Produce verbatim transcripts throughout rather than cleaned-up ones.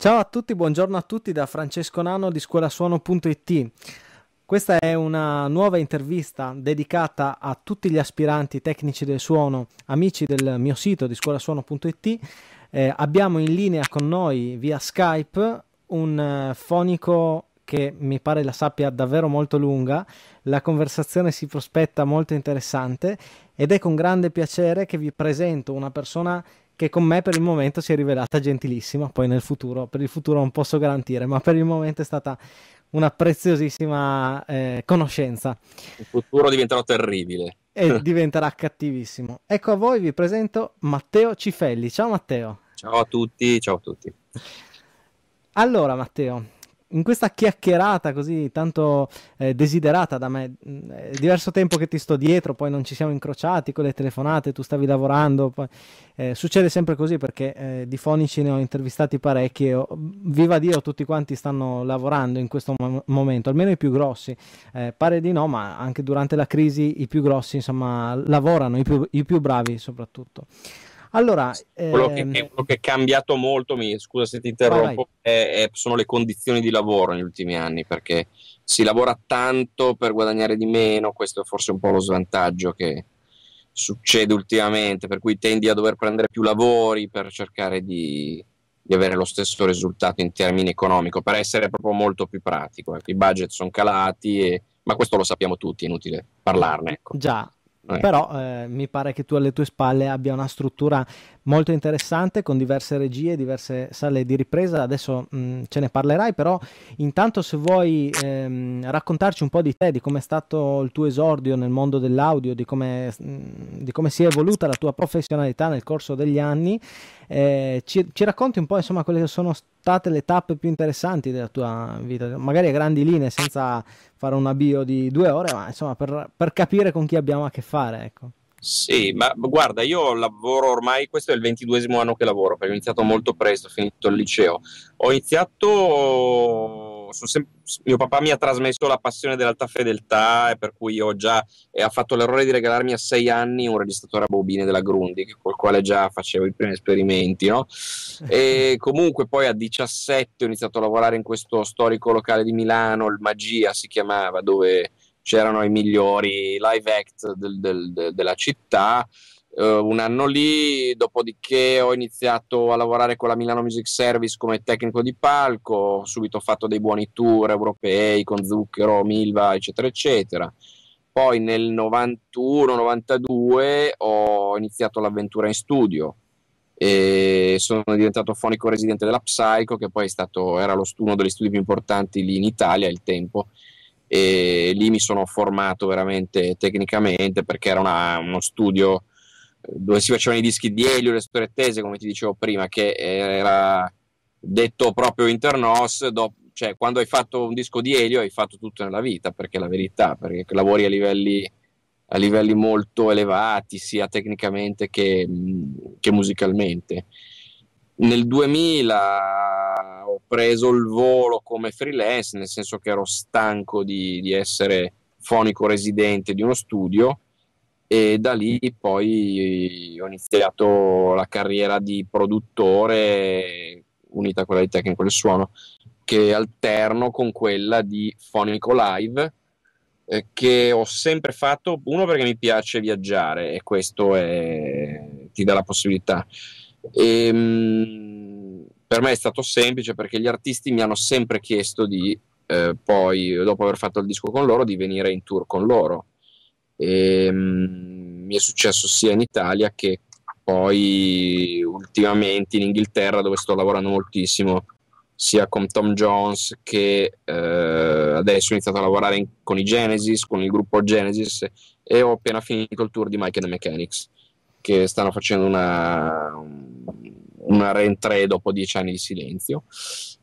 Ciao a tutti, buongiorno a tutti da Francesco Nano di scuolasuono punto it. Questa è una nuova intervista dedicata a tutti gli aspiranti tecnici del suono, amici del mio sito di scuolasuono punto it. Eh, abbiamo in linea con noi via Skype un eh, fonico che mi pare la sappia davvero molto lunga, la conversazione si prospetta molto interessante ed è con grande piacere che vi presento una persona che con me per il momento si è rivelata gentilissima, poi nel futuro, per il futuro non posso garantire, ma per il momento è stata una preziosissima eh, conoscenza. Il futuro diventerà terribile. E diventerà cattivissimo. Ecco, a voi vi presento Matteo Cifelli. Ciao Matteo. Ciao a tutti, ciao a tutti. Allora Matteo, in questa chiacchierata così tanto eh, desiderata da me, è diverso tempo che ti sto dietro, poi non ci siamo incrociati con le telefonate, tu stavi lavorando, poi, eh, succede sempre così perché eh, di fonici ne ho intervistati parecchi e oh, viva Dio tutti quanti stanno lavorando in questo mo momento, almeno i più grossi, eh, pare di no, ma anche durante la crisi i più grossi insomma lavorano, i più, i più bravi soprattutto. Allora, quello, ehm... che, quello che è cambiato molto, mi, scusa se ti interrompo, è, è, sono le condizioni di lavoro negli ultimi anni, perché si lavora tanto per guadagnare di meno, questo è forse un po' lo svantaggio che succede ultimamente, per cui tendi a dover prendere più lavori per cercare di, di avere lo stesso risultato in termini economico, per essere proprio molto più pratico. Ecco, i budget sono calati, e, ma questo lo sappiamo tutti, è inutile parlarne. Ecco. Già. Però eh, mi pare che tu alle tue spalle abbia una struttura molto interessante con diverse regie, diverse sale di ripresa, adesso mh, ce ne parlerai, però intanto se vuoi ehm, raccontarci un po' di te, di com'è stato il tuo esordio nel mondo dell'audio, di come com si è evoluta la tua professionalità nel corso degli anni, eh, ci, ci racconti un po' insomma quelle che sono state le tappe più interessanti della tua vita, magari a grandi linee senza fare un avvio di due ore, ma insomma per, per capire con chi abbiamo a che fare, ecco. Sì, ma guarda, io lavoro ormai, questo è il ventiduesimo anno che lavoro, perché ho iniziato molto presto, ho finito il liceo. Ho iniziato, sono sempre, mio papà mi ha trasmesso la passione dell'alta fedeltà, e per cui io già eh, ha fatto l'errore di regalarmi a sei anni un registratore a bobine della Grundig, col quale già facevo i primi esperimenti, no? E comunque poi a diciassette ho iniziato a lavorare in questo storico locale di Milano, il Magia si chiamava, dove c'erano i migliori live act del, del, del, della città, uh, un anno lì, dopodiché ho iniziato a lavorare con la Milano Music Service come tecnico di palco, ho subito fatto dei buoni tour europei con Zucchero, Milva, eccetera, eccetera. Poi nel novantuno novantadue ho iniziato l'avventura in studio e sono diventato fonico residente della Psyco, che poi è stato, era lo, uno degli studi più importanti lì in Italia al tempo, e lì mi sono formato veramente tecnicamente, perché era una, uno studio dove si facevano i dischi di Elio e le Storie Tese, come ti dicevo prima, che era detto proprio internos, do, cioè quando hai fatto un disco di Elio hai fatto tutto nella vita, perché è la verità, perché lavori a livelli, a livelli molto elevati sia tecnicamente che, che musicalmente. Nel duemila ho preso il volo come freelance, nel senso che ero stanco di, di essere fonico residente di uno studio, e da lì poi ho iniziato la carriera di produttore unita a quella di tecnico del suono, che alterno con quella di fonico live, eh, che ho sempre fatto, uno perché mi piace viaggiare e questo è, ti dà la possibilità. E, mh, per me è stato semplice perché gli artisti mi hanno sempre chiesto di eh, poi dopo aver fatto il disco con loro di venire in tour con loro, e, mh, mi è successo sia in Italia che poi ultimamente in Inghilterra, dove sto lavorando moltissimo sia con Tom Jones che eh, adesso ho iniziato a lavorare in, con i Genesis, con il gruppo Genesis, e ho appena finito il tour di Mike and the Mechanics, che stanno facendo una, una rientrée dopo dieci anni di silenzio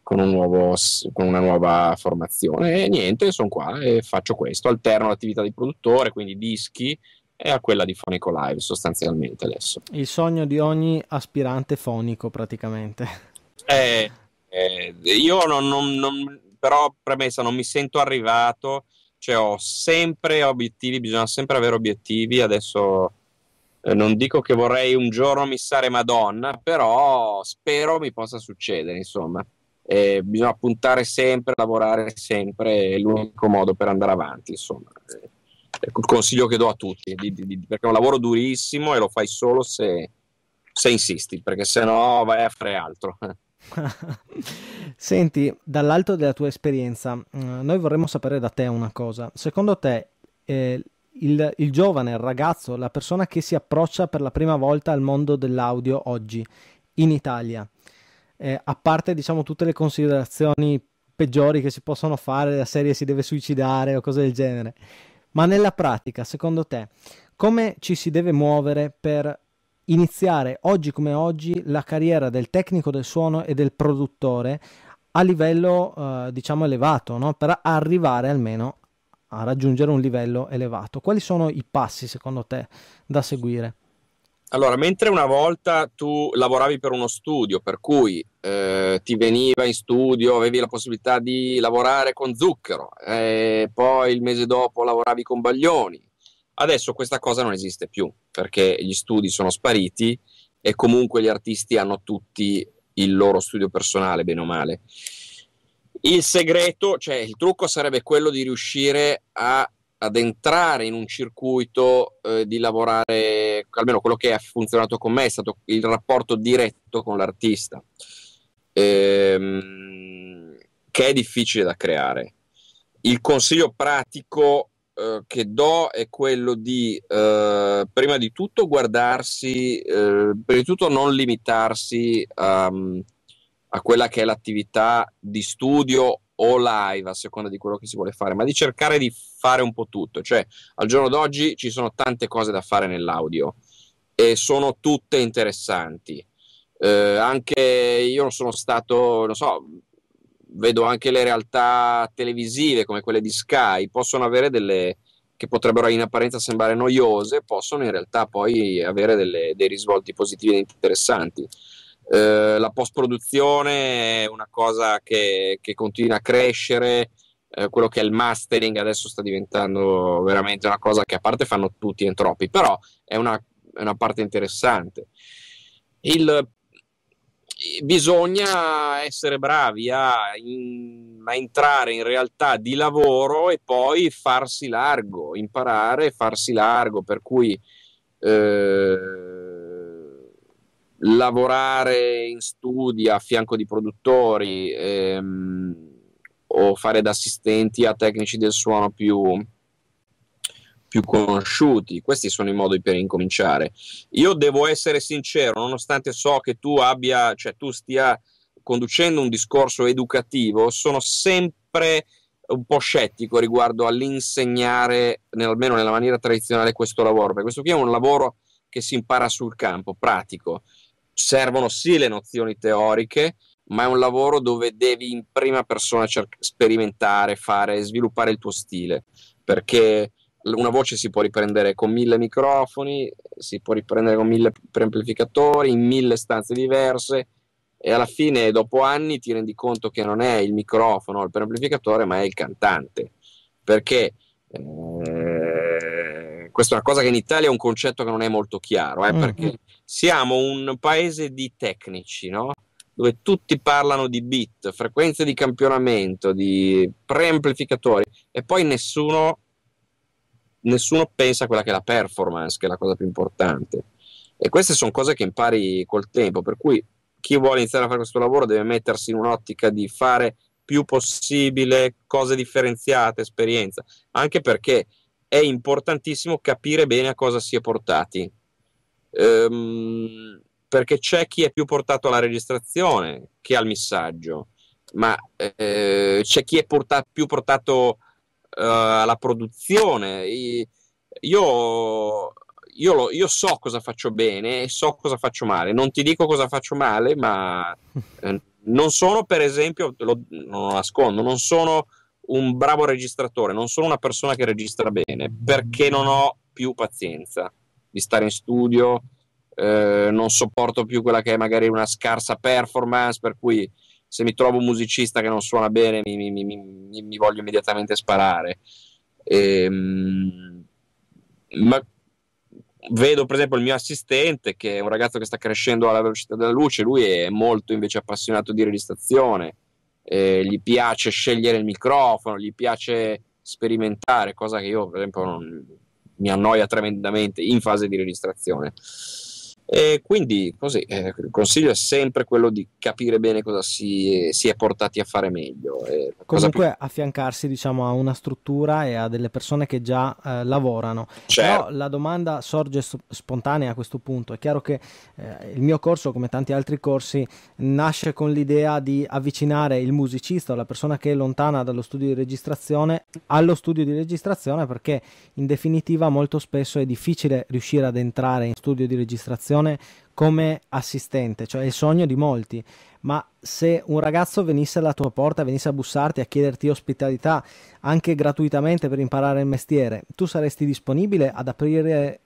con, un nuovo, con una nuova formazione, e niente, sono qua e faccio questo, alterno l'attività di produttore, quindi dischi, e a quella di fonico live sostanzialmente adesso. Il sogno di ogni aspirante fonico praticamente. Eh, eh, io non, non, non, però premessa, non mi sento arrivato, cioè ho sempre obiettivi, bisogna sempre avere obiettivi, adesso non dico che vorrei un giorno missare Madonna, però spero mi possa succedere, insomma. eh, bisogna puntare sempre, lavorare sempre, è l'unico modo per andare avanti, insomma. È il consiglio che do a tutti, di, di, di, perché è un lavoro durissimo e lo fai solo se, se insisti, perché se no vai a fare altro. Senti, dall'alto della tua esperienza, noi vorremmo sapere da te una cosa. Secondo te eh, il, il giovane, il ragazzo, la persona che si approccia per la prima volta al mondo dell'audio oggi in Italia, eh, a parte diciamo tutte le considerazioni peggiori che si possono fare, la serie si deve suicidare o cose del genere, ma nella pratica, secondo te, come ci si deve muovere per iniziare oggi come oggi la carriera del tecnico del suono e del produttore a livello eh, diciamo elevato, no? Per arrivare almeno a raggiungere un livello elevato? Quali sono i passi secondo te da seguire? Allora, mentre una volta tu lavoravi per uno studio, per cui eh, ti veniva in studio, avevi la possibilità di lavorare con Zucchero, eh, poi il mese dopo lavoravi con Baglioni, adesso questa cosa non esiste più, perché gli studi sono spariti e comunque gli artisti hanno tutti il loro studio personale, bene o male. Il segreto, cioè il trucco sarebbe quello di riuscire a ad entrare in un circuito, eh, di lavorare, almeno quello che ha funzionato con me è stato il rapporto diretto con l'artista, ehm, che è difficile da creare. Il consiglio pratico eh, che do è quello di eh, prima di tutto guardarsi, eh, prima di tutto non limitarsi um, a quella che è l'attività di studio o live, a seconda di quello che si vuole fare, ma di cercare di fare un po' tutto. Cioè, al giorno d'oggi ci sono tante cose da fare nell'audio e sono tutte interessanti. Eh, anche io sono stato, non so, vedo anche le realtà televisive come quelle di Sky, possono avere delle, che potrebbero in apparenza sembrare noiose, possono in realtà poi avere delle, dei risvolti positivi e interessanti. Uh, la post-produzione è una cosa che, che continua a crescere, uh, quello che è il mastering adesso sta diventando veramente una cosa che, a parte, fanno tutti e troppi, però è una, è una parte interessante. Il, bisogna essere bravi a, in, a entrare in realtà di lavoro e poi farsi largo, imparare e farsi largo, per cui uh, lavorare in studi a fianco di produttori, ehm, o fare da assistenti a tecnici del suono più, più conosciuti. Questi sono i modi per incominciare. Io devo essere sincero, nonostante so che tu abbia, cioè tu stia conducendo un discorso educativo, sono sempre un po' scettico riguardo all'insegnare, nel, almeno nella maniera tradizionale, questo lavoro, perché questo qui è un lavoro che si impara sul campo, pratico. Servono sì le nozioni teoriche, ma è un lavoro dove devi in prima persona sperimentare, fare, sviluppare il tuo stile, perché una voce si può riprendere con mille microfoni, si può riprendere con mille preamplificatori, in mille stanze diverse, e alla fine, dopo anni, ti rendi conto che non è il microfono o il preamplificatore, ma è il cantante, perché eh, questa è una cosa che in Italia è un concetto che non è molto chiaro, eh, mm-hmm. perché siamo un paese di tecnici, no? Dove tutti parlano di beat, frequenze di campionamento, di preamplificatori, e poi nessuno, nessuno pensa a quella che è la performance, che è la cosa più importante. E queste sono cose che impari col tempo, per cui chi vuole iniziare a fare questo lavoro deve mettersi in un'ottica di fare più possibile cose differenziate, esperienza, anche perché è importantissimo capire bene a cosa si è portati. Um, perché c'è chi è più portato alla registrazione che al missaggio, ma eh, c'è chi è portato, più portato uh, alla produzione. Io, io, lo, io so cosa faccio bene e so cosa faccio male. Non ti dico cosa faccio male, ma eh, non sono, per esempio, lo, non lo nascondo, non sono un bravo registratore, non sono una persona che registra bene, perché non ho più pazienza di stare in studio, eh, non sopporto più quella che è magari una scarsa performance, per cui se mi trovo un musicista che non suona bene mi, mi, mi, mi, mi voglio immediatamente sparare. E, ma vedo per esempio il mio assistente, che è un ragazzo che sta crescendo alla velocità della luce, lui è molto invece appassionato di registrazione, eh, gli piace scegliere il microfono, gli piace sperimentare, cosa che io per esempio non, mi annoia tremendamente in fase di registrazione. E quindi così, eh, il consiglio è sempre quello di capire bene cosa si, si è portati a fare meglio, eh, comunque più... affiancarsi, diciamo, a una struttura e a delle persone che già eh, lavorano. Certo. Però la domanda sorge spontanea a questo punto. È chiaro che eh, il mio corso, come tanti altri corsi, nasce con l'idea di avvicinare il musicista o la persona che è lontana dallo studio di registrazione allo studio di registrazione, perché in definitiva molto spesso è difficile riuscire ad entrare in studio di registrazione come assistente, cioè il sogno di molti. Ma se un ragazzo venisse alla tua porta, venisse a bussarti, a chiederti ospitalità anche gratuitamente per imparare il mestiere, tu saresti disponibile ad aprire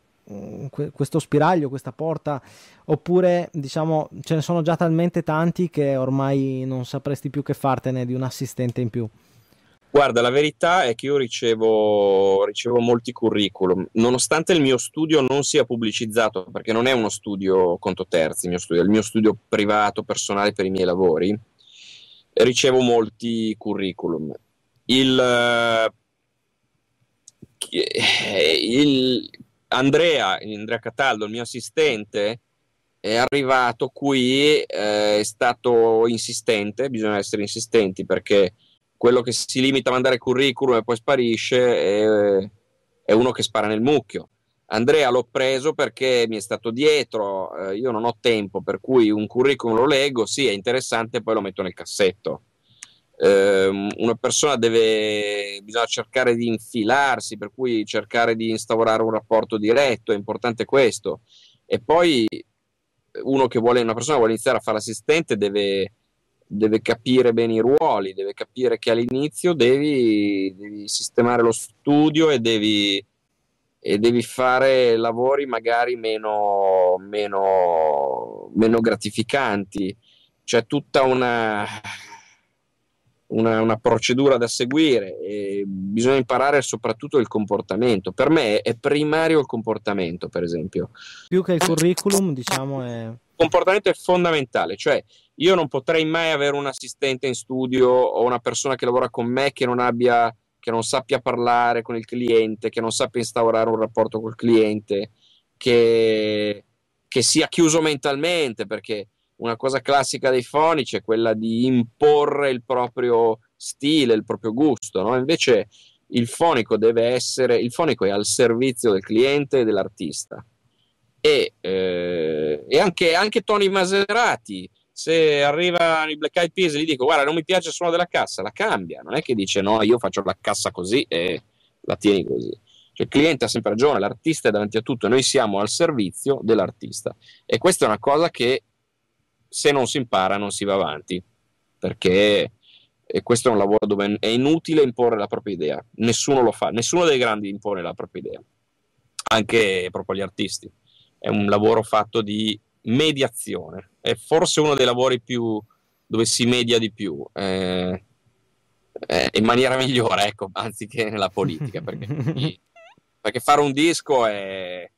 questo spiraglio, questa porta, oppure diciamo ce ne sono già talmente tanti che ormai non sapresti più che fartene di un assistente in più? Guarda, la verità è che io ricevo, ricevo molti curriculum, nonostante il mio studio non sia pubblicizzato, perché non è uno studio conto terzi, il mio studio, è il mio studio privato, personale per i miei lavori. Ricevo molti curriculum. Il, il Andrea, Andrea Cataldo, il mio assistente, è arrivato qui, eh, è stato insistente, bisogna essere insistenti, perché quello che si limita a mandare curriculum e poi sparisce è, è uno che spara nel mucchio. Andrea l'ho preso perché mi è stato dietro, eh, io non ho tempo, per cui un curriculum lo leggo, sì, è interessante, poi lo metto nel cassetto. Eh, una persona deve, bisogna cercare di infilarsi, per cui cercare di instaurare un rapporto diretto, è importante questo. E poi uno che vuole, una persona che vuole iniziare a fare assistente deve... deve capire bene i ruoli, deve capire che all'inizio devi, devi sistemare lo studio e devi, e devi fare lavori magari meno, meno, meno gratificanti. C'è tutta una, una, una procedura da seguire e bisogna imparare soprattutto il comportamento. Per me è primario il comportamento, per esempio. Più che il curriculum, diciamo, è... comportamento è fondamentale, cioè io non potrei mai avere un assistente in studio o una persona che lavora con me che non abbia, che non sappia parlare con il cliente, che non sappia instaurare un rapporto col cliente, che, che sia chiuso mentalmente, perché una cosa classica dei fonici è quella di imporre il proprio stile, il proprio gusto, no? Invece il fonico deve essere, il fonico è al servizio del cliente e dell'artista. E, eh, e anche, anche Tony Maserati, se arriva i Black Eyed Peas e gli dico guarda non mi piace il suono della cassa, la cambia, non è che dice no io faccio la cassa così e la tieni così. Cioè, il cliente ha sempre ragione, l'artista è davanti a tutto e noi siamo al servizio dell'artista, e questa è una cosa che se non si impara non si va avanti, perché e questo è un lavoro dove è inutile imporre la propria idea, nessuno lo fa, nessuno dei grandi impone la propria idea, anche proprio gli artisti. È un lavoro fatto di mediazione, è forse uno dei lavori più dove si media di più, eh, eh, in maniera migliore, ecco, anziché nella politica, perché, perché fare un disco è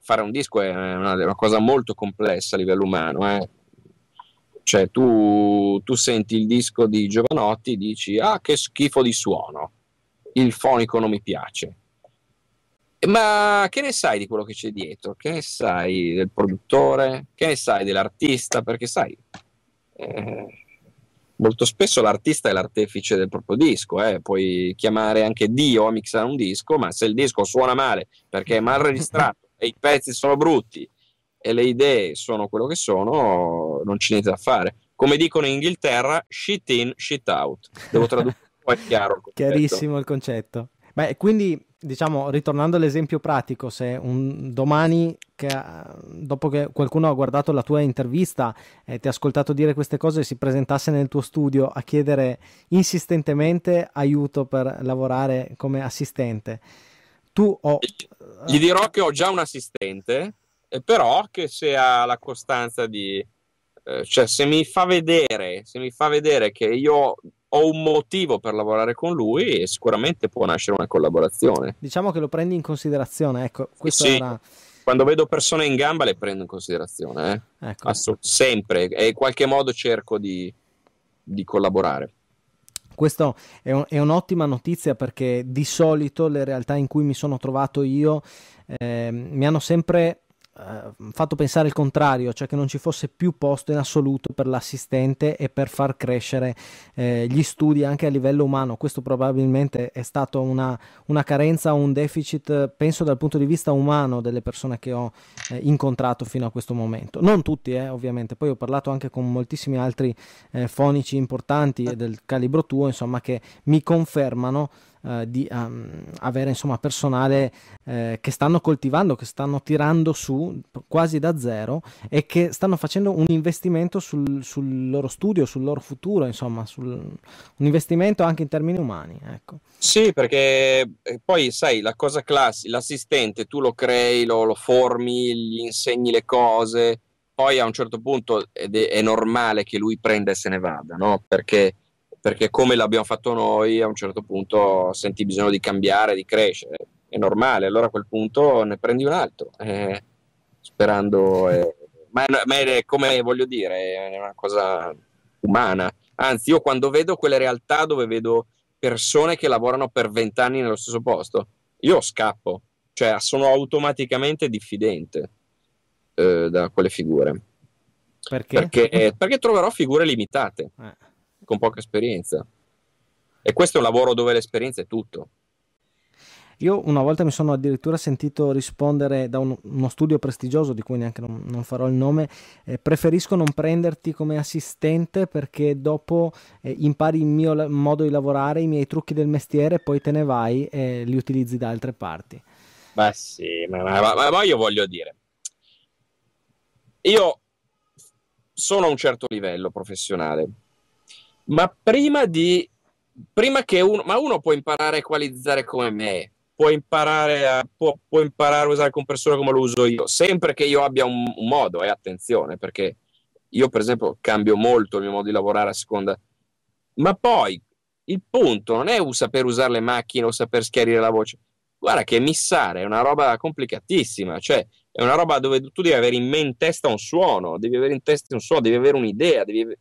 fare un disco è una, una cosa molto complessa a livello umano, eh. Cioè tu, tu senti il disco di Giovanotti, dici ah che schifo di suono, il fonico non mi piace. Ma che ne sai di quello che c'è dietro? Che ne sai del produttore? Che ne sai dell'artista? Perché sai, eh, molto spesso l'artista è l'artefice del proprio disco, eh. Puoi chiamare anche Dio a mixare un disco, ma se il disco suona male perché è mal registrato e i pezzi sono brutti e le idee sono quello che sono, non c'è niente da fare. Come dicono in Inghilterra, shit in, shit out. Devo tradurre poi è chiaro il concetto. Chiarissimo il concetto. Beh, quindi... diciamo, ritornando all'esempio pratico, se un domani, che, dopo che qualcuno ha guardato la tua intervista e eh, ti ha ascoltato dire queste cose, si presentasse nel tuo studio a chiedere insistentemente aiuto per lavorare come assistente, tu ho... gli dirò che ho già un assistente, però che se ha la costanza di... Eh, cioè se mi fa vedere, se mi fa vedere che io... ho un motivo per lavorare con lui e sicuramente può nascere una collaborazione. Diciamo che lo prendi in considerazione, ecco. Questo sì, era... quando vedo persone in gamba le prendo in considerazione, eh? Ecco. Assolut- sempre, e in qualche modo cerco di, di collaborare. Questo è, un, è un'ottima notizia, perché di solito le realtà in cui mi sono trovato io eh, mi hanno sempre eh, fatto pensare il contrario, cioè che non ci fosse più posto in assoluto per l'assistente e per far crescere eh, gli studi anche a livello umano. Questo probabilmente è stato una, una carenza, un deficit, penso, dal punto di vista umano delle persone che ho eh, incontrato fino a questo momento. Non tutti, eh, ovviamente, poi ho parlato anche con moltissimi altri eh, fonici importanti e del calibro tuo, insomma, che mi confermano Uh, di um, avere, insomma, personale eh, che stanno coltivando, che stanno tirando su quasi da zero e che stanno facendo un investimento sul, sul loro studio, sul loro futuro, insomma, sul, un investimento anche in termini umani, ecco. Sì, perché poi sai, la cosa classica, l'assistente tu lo crei, lo, lo formi, gli insegni le cose, poi a un certo punto è, è normale che lui prenda e se ne vada, no? Perché perché come l'abbiamo fatto noi, a un certo punto senti bisogno di cambiare, di crescere, è normale, allora a quel punto ne prendi un altro, eh, sperando, eh, ma, è, ma è come voglio dire, è una cosa umana. Anzi, io quando vedo quelle realtà dove vedo persone che lavorano per vent'anni nello stesso posto, io scappo, cioè sono automaticamente diffidente eh, da quelle figure. Perché? Perché, perché troverò figure limitate. Eh. Con poca esperienza, e questo è un lavoro dove l'esperienza è tutto. Io una volta mi sono addirittura sentito rispondere da un, uno studio prestigioso di cui neanche non, non farò il nome, eh, preferisco non prenderti come assistente perché dopo eh, impari il mio modo di lavorare, i miei trucchi del mestiere, poi te ne vai e li utilizzi da altre parti. Ma sì, ma, ma, ma, ma io voglio dire, io sono a un certo livello professionale, ma prima di prima che uno ma uno può imparare a equalizzare come me, può imparare a può, può imparare a usare il compressore come lo uso io, sempre che io abbia un, un modo. E eh, attenzione, perché io per esempio cambio molto il mio modo di lavorare a seconda, ma poi il punto non è saper usare le macchine o saper schiarire la voce. Guarda che missare è una roba complicatissima, cioè è una roba dove tu devi avere in mente in testa un suono, devi avere in testa un suono, devi avere un'idea, devi avere...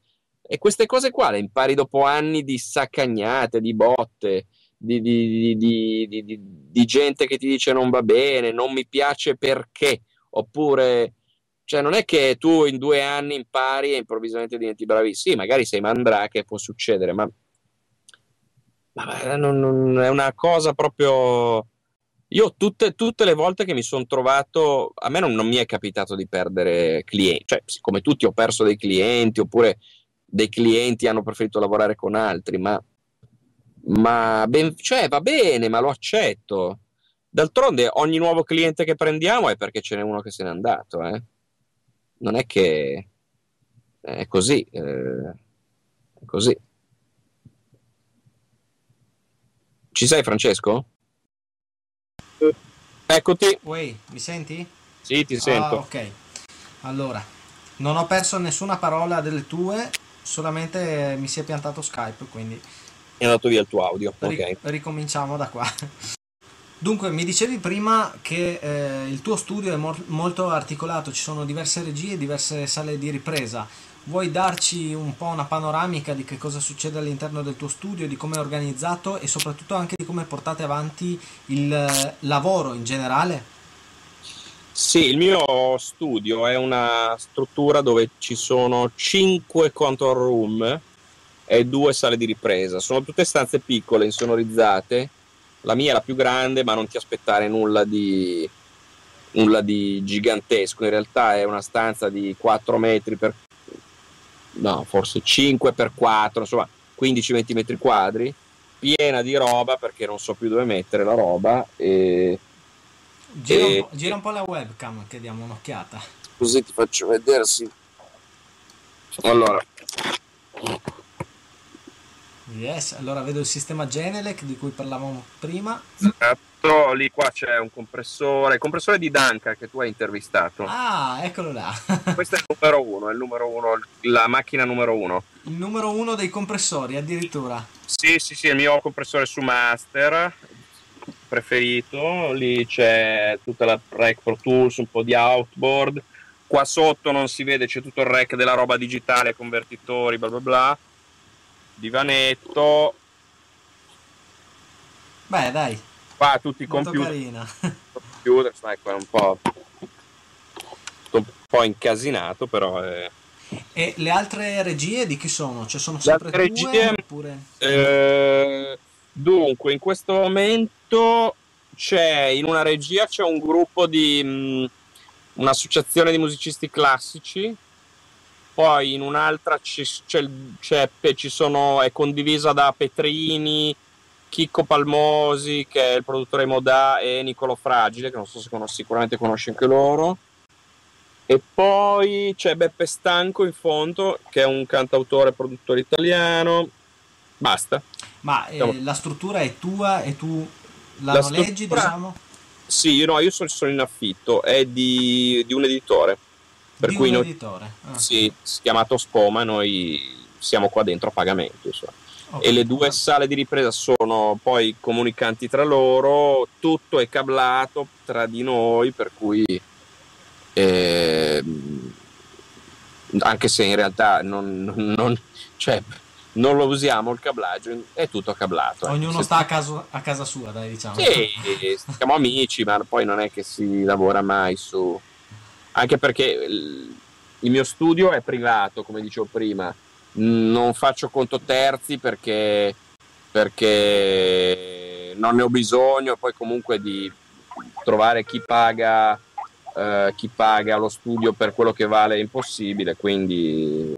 E queste cose qua le impari dopo anni di saccagnate, di botte, di, di, di, di, di, di gente che ti dice non va bene, non mi piace perché, oppure, cioè non è che tu in due anni impari e improvvisamente diventi bravissimo. Sì, magari sei mandrake, può succedere, ma, ma non, non è una cosa proprio... Io tutte, tutte le volte che mi sono trovato, a me non, non mi è capitato di perdere clienti, cioè siccome tutti ho perso dei clienti, oppure... dei clienti hanno preferito lavorare con altri, ma, ma ben, cioè, va bene, ma lo accetto. D'altronde ogni nuovo cliente che prendiamo è perché ce n'è uno che se n'è andato, eh? Non è che è così, eh, è così. Ci sei, Francesco? Eccoti. Uè, mi senti? Sì, ti sento. Ah, ok, allora non ho perso nessuna parola delle tue, solamente mi si è piantato Skype, quindi è andato via il tuo audio. Okay. Ricominciamo da qua. Dunque, mi dicevi prima che eh, il tuo studio è mo molto articolato, ci sono diverse regie, diverse sale di ripresa. Vuoi darci un po' una panoramica di che cosa succede all'interno del tuo studio, di come è organizzato e soprattutto anche di come portate avanti il eh, lavoro in generale? Sì, il mio studio è una struttura dove ci sono cinque control room e due sale di ripresa. Sono tutte stanze piccole, insonorizzate. La mia è la più grande, ma non ti aspettare nulla di, nulla di gigantesco. In realtà è una stanza di quattro metri per... no, forse cinque per quattro, insomma quindici venti metri quadri, piena di roba perché non so più dove mettere la roba e... Gira un, po', gira un po' la webcam che diamo un'occhiata. Così ti faccio vedere, sì. Allora. Yes, allora vedo il sistema Genelec di cui parlavamo prima. Esatto, lì qua c'è un compressore, il compressore di Duncan che tu hai intervistato. Ah, eccolo là. Questo è il numero uno, è il numero uno, la macchina numero uno. Il numero uno dei compressori, addirittura. Sì, sì, sì, è il mio compressore su master preferito. Lì c'è tutta la rack Pro Tools, un po' di outboard, qua sotto non si vede, c'è tutto il rack della roba digitale, convertitori, bla bla bla, divanetto, Beh, dai. Qua tutti i computer. Carina. Computer, ecco, è un po', un po' incasinato, però. È... E le altre regie di chi sono? Cioè sono sempre le tue, regie, oppure... eh, dunque, in questo momento c'è in una regia c'è un gruppo di un'associazione di musicisti classici. Poi in un'altra c'è, c'è, ci sono, è condivisa da Petrini, Chicco Palmosi, che è il produttore di Modà, e Nicolò Fragile, che non so se conosci, sicuramente conosci anche loro. E poi c'è Beppe Stanco in fondo, che è un cantautore e produttore italiano. Basta. Ma eh, la struttura è tua e tu la, la noleggi, struttura... diciamo? Sì, no, io sono, sono in affitto, è di, di un editore. Per di cui un noi, editore? Ah. Sì, si è chiamato Spoma, noi siamo qua dentro a pagamento. Okay. E le due sale di ripresa sono poi comunicanti tra loro, tutto è cablato tra di noi, per cui eh, anche se in realtà non, non, non, cioè, non lo usiamo il cablaggio, è tutto cablato. Ognuno eh. sta a, caso, a casa sua, dai, diciamo. Sì, siamo amici, ma poi non è che si lavora mai su... Anche perché il mio studio è privato, come dicevo prima, non faccio conto terzi perché, perché non ne ho bisogno, poi comunque di trovare chi paga, eh, chi paga lo studio per quello che vale è impossibile, quindi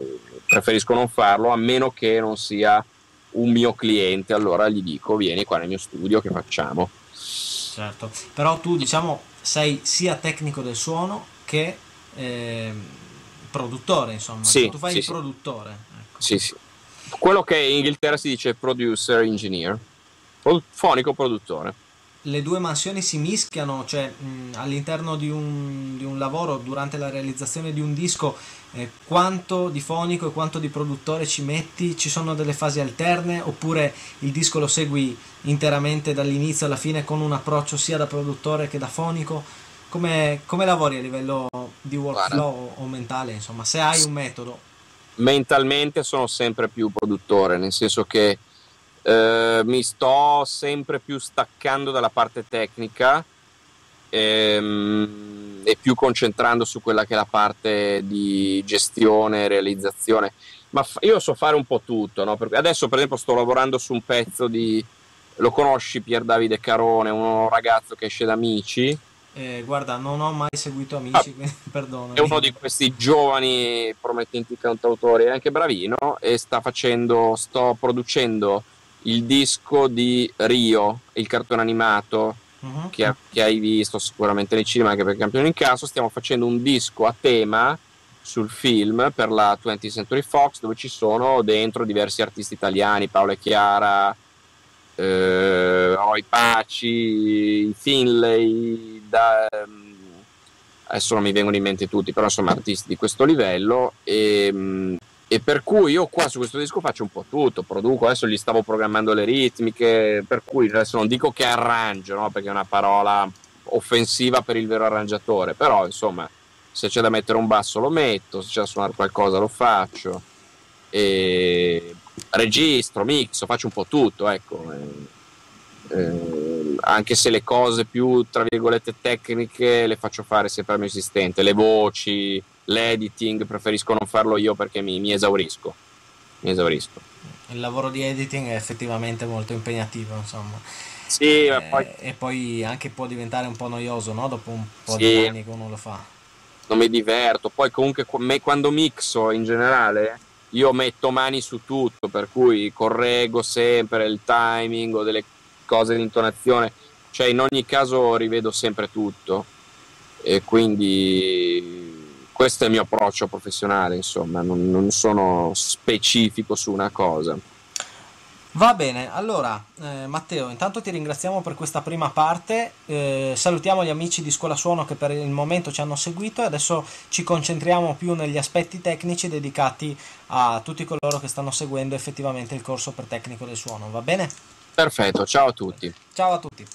preferisco non farlo, a meno che non sia un mio cliente, allora gli dico vieni qua nel mio studio che facciamo. Certo, però tu diciamo sei sia tecnico del suono che eh, produttore, insomma, sì, tu fai sì, il produttore. Ecco. Sì, sì. Quello che in Inghilterra si dice producer, engineer, Pro- fonico produttore. Le due mansioni si mischiano, cioè mh, all'interno di un, di un lavoro, durante la realizzazione di un disco, eh, quanto di fonico e quanto di produttore ci metti? Ci sono delle fasi alterne oppure il disco lo segui interamente dall'inizio alla fine con un approccio sia da produttore che da fonico? Come, come lavori a livello di workflow? Guarda, o mentale, insomma, se hai un metodo? Mentalmente sono sempre più produttore, nel senso che eh, mi sto sempre più staccando dalla parte tecnica ehm, e più concentrando su quella che è la parte di gestione, realizzazione. Ma f- io so fare un po' tutto, no? Perché adesso per esempio sto lavorando su un pezzo di... Lo conosci Pier Davide Carone, un ragazzo che esce da Amici? Eh, guarda, non ho mai seguito Amici, ah, perdonami. È uno di questi giovani promettenti cantautori, è anche bravino e sta facendo, sto producendo il disco di Rio, il cartone animato uh-huh. che, che hai visto sicuramente nei cinema, anche per Campione in Caso. Stiamo facendo un disco a tema sul film per la twentieth Century Fox, dove ci sono dentro diversi artisti italiani, Paola e Chiara, eh, Roy Paci, Finlay, Da, adesso non mi vengono in mente tutti, però insomma artisti di questo livello e, e per cui io qua su questo disco faccio un po' tutto, produco, adesso gli stavo programmando le ritmiche, per cui adesso non dico che arrangio, no? Perché è una parola offensiva per il vero arrangiatore, però insomma se c'è da mettere un basso lo metto, se c'è da suonare qualcosa lo faccio e registro, mixo, faccio un po' tutto, ecco. E, Eh, anche se le cose più tra virgolette tecniche le faccio fare sempre al mio assistente, le voci, l'editing preferisco non farlo io perché mi, mi esaurisco mi esaurisco il lavoro di editing è effettivamente molto impegnativo, insomma. Sì, eh, poi... e poi anche può diventare un po' noioso, no? Dopo un po' sì, di anni che uno lo fa, non mi diverto. Poi comunque quando mixo in generale io metto mani su tutto, per cui correggo sempre il timing o delle cose di intonazione, cioè in ogni caso rivedo sempre tutto e quindi questo è il mio approccio professionale, insomma, non, non sono specifico su una cosa. Va bene, allora eh, Matteo, intanto ti ringraziamo per questa prima parte, eh, salutiamo gli amici di Scuola Suono che per il momento ci hanno seguito e adesso ci concentriamo più negli aspetti tecnici dedicati a tutti coloro che stanno seguendo effettivamente il corso per tecnico del suono, va bene? Perfetto, ciao a tutti. Ciao a tutti.